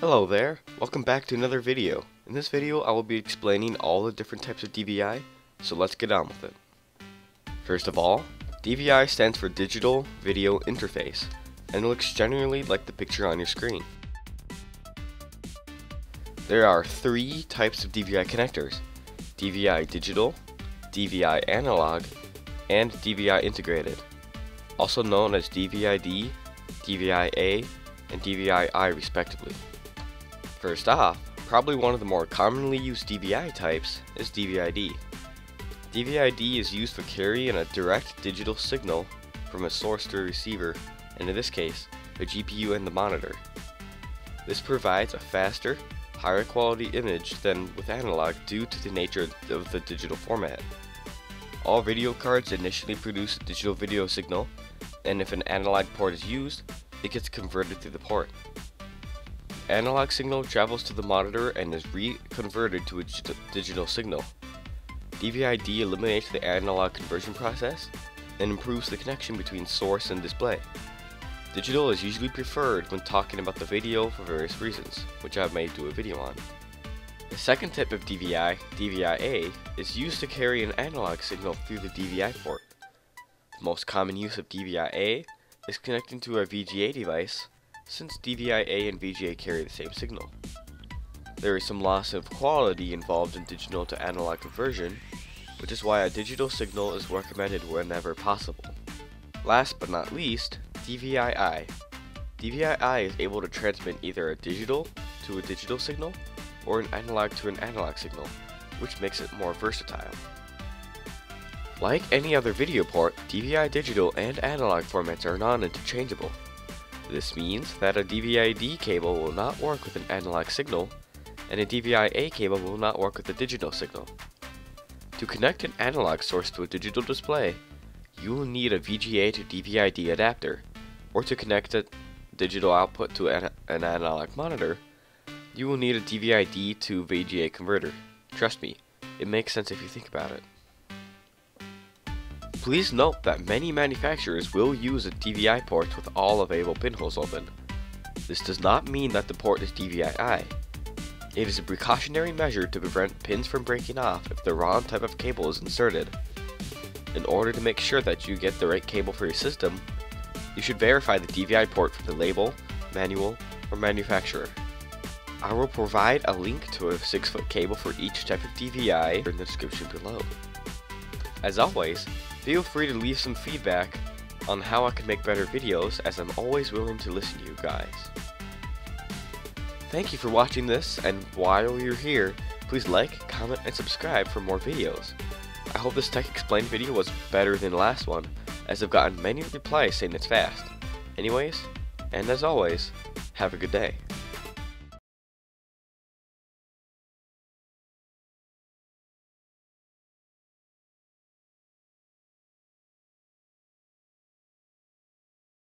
Hello there, welcome back to another video. In this video I will be explaining all the different types of DVI, so let's get on with it. First of all, DVI stands for Digital Video Interface, and it looks generally like the picture on your screen. There are three types of DVI connectors: DVI digital, DVI analog, and DVI integrated, also known as DVI-D, DVI-A, and DVI-I respectively. First off, probably one of the more commonly used DVI types is DVI-D. DVI-D is used for carrying a direct digital signal from a source to a receiver, and in this case, the GPU and the monitor. This provides a faster, higher quality image than with analog due to the nature of the digital format. All video cards initially produce a digital video signal, and if an analog port is used, it gets converted through the port. Analog signal travels to the monitor and is reconverted to a digital signal. DVI-D eliminates the analog conversion process and improves the connection between source and display. Digital is usually preferred when talking about the video for various reasons, which I may do a video on. The second type of DVI, DVI-A, is used to carry an analog signal through the DVI port. The most common use of DVI-A is connecting to a VGA device, since DVI-A and VGA carry the same signal. There is some loss of quality involved in digital to analog conversion, which is why a digital signal is recommended whenever possible. Last but not least, DVI-I. DVI-I is able to transmit either a digital to a digital signal or an analog to an analog signal, which makes it more versatile. Like any other video port, DVI digital and analog formats are non-interchangeable. This means that a DVI-D cable will not work with an analog signal, and a DVI-A cable will not work with a digital signal. To connect an analog source to a digital display, you will need a VGA to DVI-D adapter, or to connect a digital output to an analog monitor, you will need a DVI-D to VGA converter. Trust me, it makes sense if you think about it. Please note that many manufacturers will use a DVI port with all available pinholes open. This does not mean that the port is DVI-I. It is a precautionary measure to prevent pins from breaking off if the wrong type of cable is inserted. In order to make sure that you get the right cable for your system, you should verify the DVI port for the label, manual, or manufacturer. I will provide a link to a 6-foot cable for each type of DVI in the description below. As always, feel free to leave some feedback on how I can make better videos, as I'm always willing to listen to you guys. Thank you for watching this, and while you're here, please like, comment, and subscribe for more videos. I hope this Tech Explained video was better than the last one, as I've gotten many replies saying it's fast. Anyways, and as always, have a good day.